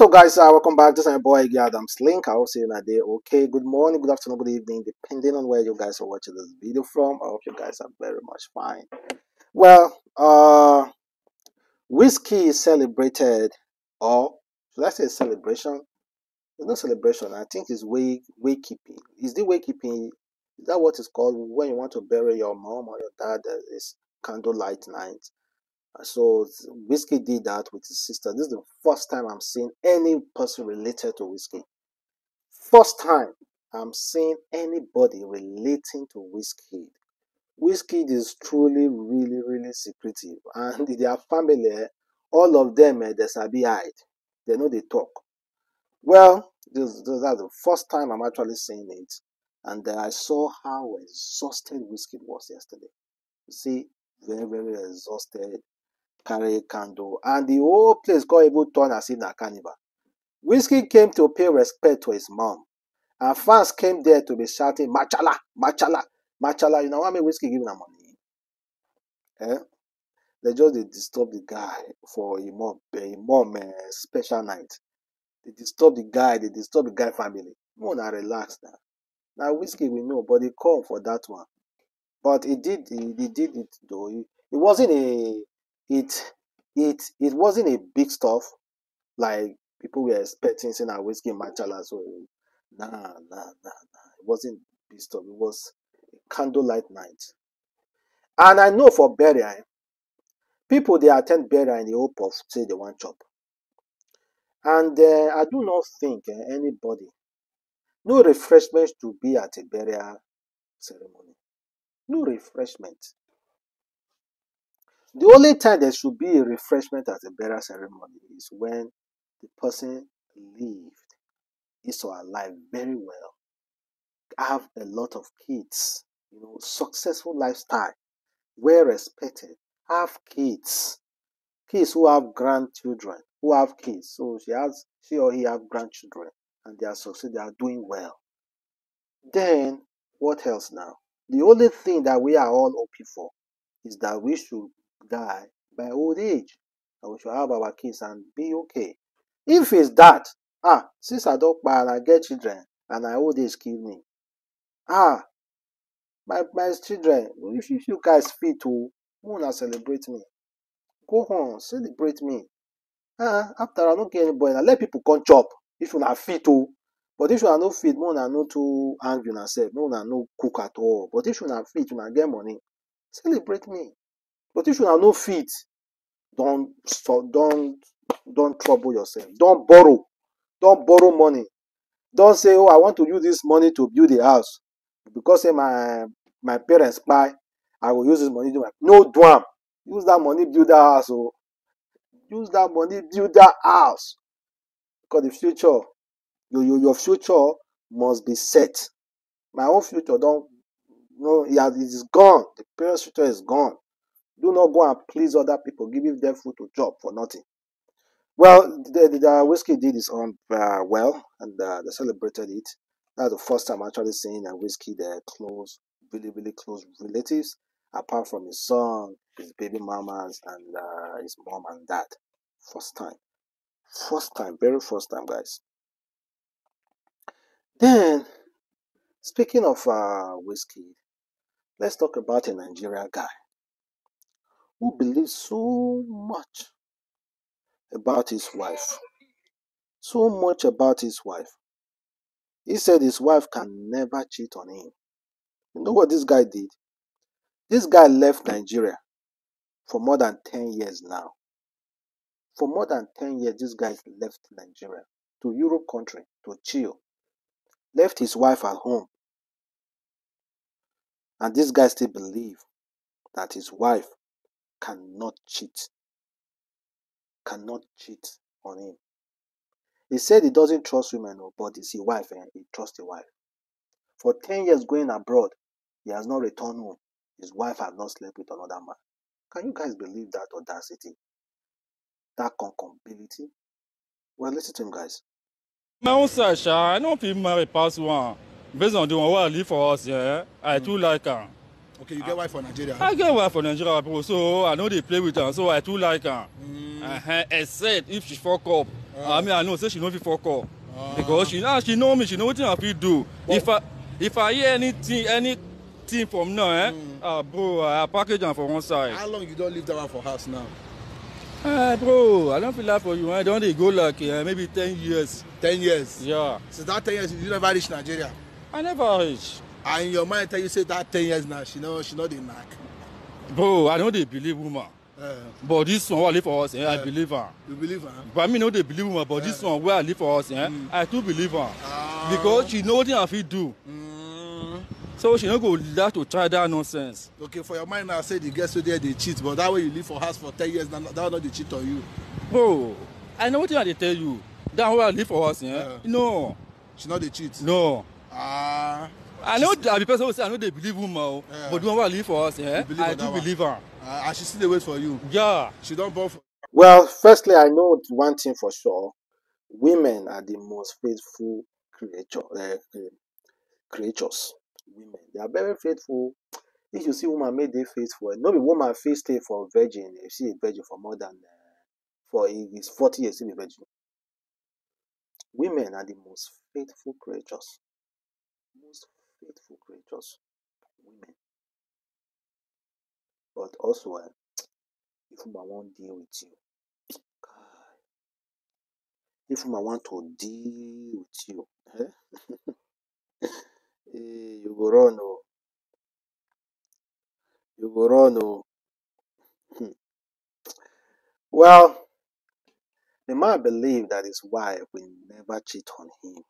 What's up, guys? Welcome back. This is my boy Adamslink. I hope you're in a day okay. Good morning, good afternoon, good evening, depending on where you guys are watching this video from. I hope you guys are very much fine. Well, Wizkid celebrated, or should I say celebration? It's not celebration. I think it's waykeeping. Is the waykeeping, is that what it's called when you want to bury your mom or your dad? It's candlelight night. So Wizkid did that with his sister. This is the first time I'm seeing any person related to Wizkid. First time I'm seeing anybody relating to Wizkid. Wizkid is truly, really, really secretive. And their family, all of them, they're sabi-eyed. They know they talk. Well, that's the first time I'm actually seeing it. And I saw how exhausted Wizkid was yesterday. You see, very, very exhausted. Carry a candle, and the whole place got even turned as in a carnival. Wizkid came to pay respect to his mom, and fans came there to be shouting, "Machala, Machala, Machala." You know how many Wizkid giving them money? Eh? They just they disturb the guy for a mom special night. They disturb the guy. They disturb the guy family. No, now relax now. Now Wizkid we know, but they come for that one. But he did it though. It wasn't a. It wasn't a big stuff like people were expecting, saying a Wizkid Machala. So nah. It wasn't big stuff. It was a candlelight night. And I know for burial, people they attend burial in the hope of say they want chop. And I do not think anybody, no refreshments to be at a burial ceremony. No refreshment. The only time there should be a refreshment at a burial ceremony is when the person lived, is or alive very well, have a lot of kids, you know, successful lifestyle, well respected, have kids who have grandchildren, who have kids. So she or he have grandchildren, and they are successful, they are doing well. Then what else now? The only thing that we are all hoping for is that we should die by old age, and we should have our kids and be okay. If it's that, since I don't buy and I get children and I old age kill me, my children, if you guys feel to wanna celebrate me, go on, celebrate me. After I don't get anybody, I let people come chop if you not fit to. But if you are not fit, no one are not too angry yourself, no one are no cook at all. But if you are fit, you can get money. Celebrate me. But if you are no fit, don't trouble yourself. Don't borrow. Don't borrow money. Don't say, "Oh, I want to use this money to build a house. Because say my parents buy, I will use this money to buy." No dwam. Use that money, build that house. Oh. Use that money, build that house. Because the future, your future must be set. My own future it is gone. The parents' future is gone. Do not go and please other people, giving them food to chop for nothing. Well, the Wizkid did his own well, and they celebrated it. That's the first time actually seeing a Wizkid close, really, really close relatives, apart from his son, his baby mamas, and his mom and dad. First time, very first time, guys. Then, speaking of Wizkid, let's talk about a Nigerian guy who believes so much about his wife. So much about his wife. He said his wife can never cheat on him. You know what this guy did? This guy left Nigeria for more than 10 years now. For more than 10 years, this guy left Nigeria to Europe country to chill. Left his wife at home. And this guy still believes that his wife cannot cheat on him. He said he doesn't trust women, but it's his wife and he trusts the wife. For 10 years going abroad, he has not returned home. His wife has not slept with another man. Can you guys believe that audacity? That concombility? Well, listen to him, guys. My own Sasha, I know people marry past one. Based on the one where I live for us, yeah, I too like her. Okay, you get wife for Nigeria? I get wife for Nigeria, so I know they play with her, so I too like her. Except if she fuck up, I mean, I know, say she no fit for call. Because she know me, she know what I fit do. But if I hear anything from now, bro, I package them for one side. How long you don't leave that one for house now? Bro, I don't feel that for you. I don't go like maybe 10 years. 10 years? Yeah. So that 10 years, you never reach Nigeria? I never reach. And in your mind, you say that 10 years now, she know the knack. Bro, I know they believe woman. But this one where I live for us, I believe her. You believe her? But I mean, no, they believe woman, but this one where I live for us, I do believe her. Because she know what I feel do. So she not go that to try that nonsense. Okay, for your mind, I say the girls today they cheat, but that way you live for house for 10 years, that will not cheat on you. Bro, I know what they tell you. That where I live for us, no. She not the cheat. No. I know that the person will say I know they believe woman, but the one where I live for us, I do believe her. And she still wait for you. Yeah. She don't bother. Well, firstly, I know one thing for sure: women are the most faithful creatures. Women, they are very faithful. If you see woman made they faithful, no be woman fit stay for virgin. If she a virgin for more than for is 40 years, she be virgin. Women are the most faithful creatures. Most faithful creatures, women. But also, if woman won't deal with you, God. If woman want to deal with you, you go run, oh. You go run, oh. Well, the man believed that his wife will never cheat on him.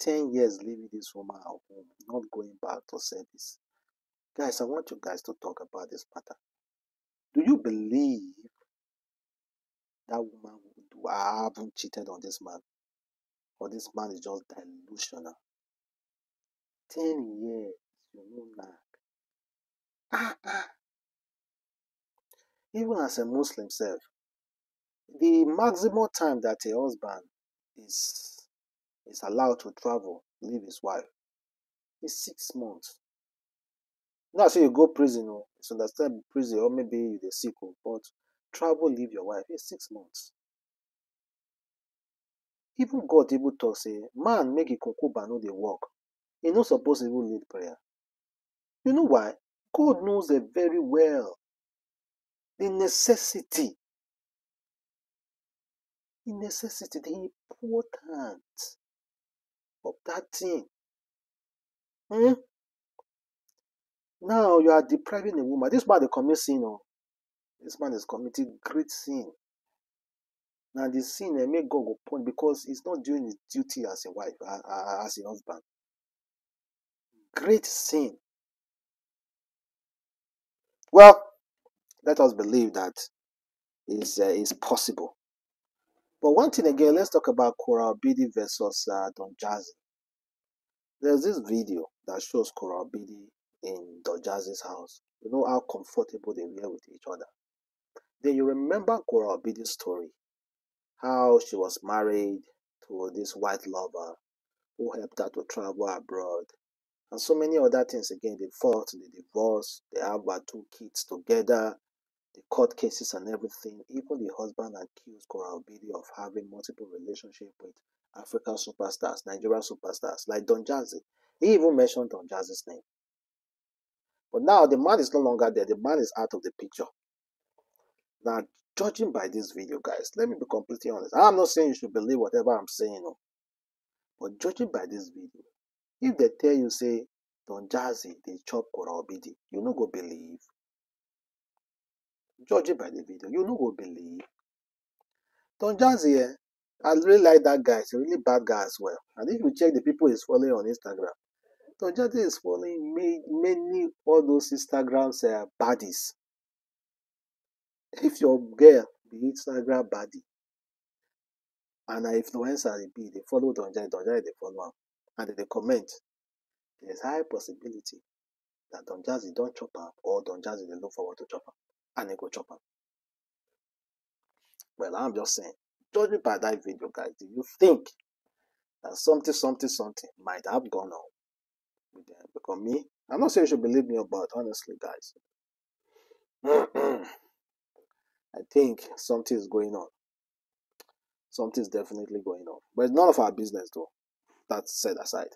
10 years leaving this woman at home, not going back to service. Guys, I want you guys to talk about this matter. Do you believe that woman would haven't cheated on this man? Or this man is just delusional? 10 years, you know, Even as a Muslim self, the maximum time that a husband is allowed to travel, leave his wife, is 6 months. Not say you go prison, or it's understand prison, or maybe you the sick, but travel, leave your wife is 6 months. Even God able to say, man make a concubine know the work. He not supposed to even lead prayer. You know why? God knows it very well. The necessity, the importance of that thing. Now you are depriving a woman. This man is committing sin. This man is committing great sin. Now the sin they make God go point because he's not doing his duty as a wife, as a husband. Great sin. Well, let us believe that is possible. But one thing again, let's talk about Korra Obidi versus Don Jazzy. There's this video that shows Korra Obidi in Don Jazzy's house. You know how comfortable they were with each other. Then you remember Korra Obidi's story, how she was married to this white lover who helped her to travel abroad. And so many other things again. They fought, they divorced, they have two kids together, the court cases and everything. Even the husband accused Korra Obidi of having multiple relationships with African superstars, Nigerian superstars, like Don Jazzy. He even mentioned Don Jazzy's name. But now the man is no longer there. The man is out of the picture. Now, judging by this video, guys, let me be completely honest. I'm not saying you should believe whatever I'm saying, no. But judging by this video, if they tell you, say, Don Jazzy, they chop Korra Obidi, you no go believe. Judging by the video, you no go believe. Don Jazzy, I really like that guy. He's a really bad guy as well. And if you check the people he's following on Instagram, Don Jazzy is following many all those Instagrams baddies. If your girl be Instagram baddie, and an influencer be, they follow Don Jazzy, they follow him. And they comment, there's high possibility that Don Jazzy don't chop up, or Don Jazzy they look forward to chop up, and they go chop up. Well, I'm just saying, judging by that video, guys, do you think that something might have gone on with them? Because me, I'm not saying you should believe me, but honestly, guys, I think something is going on. something's definitely going on. But it's none of our business, though. That's set aside.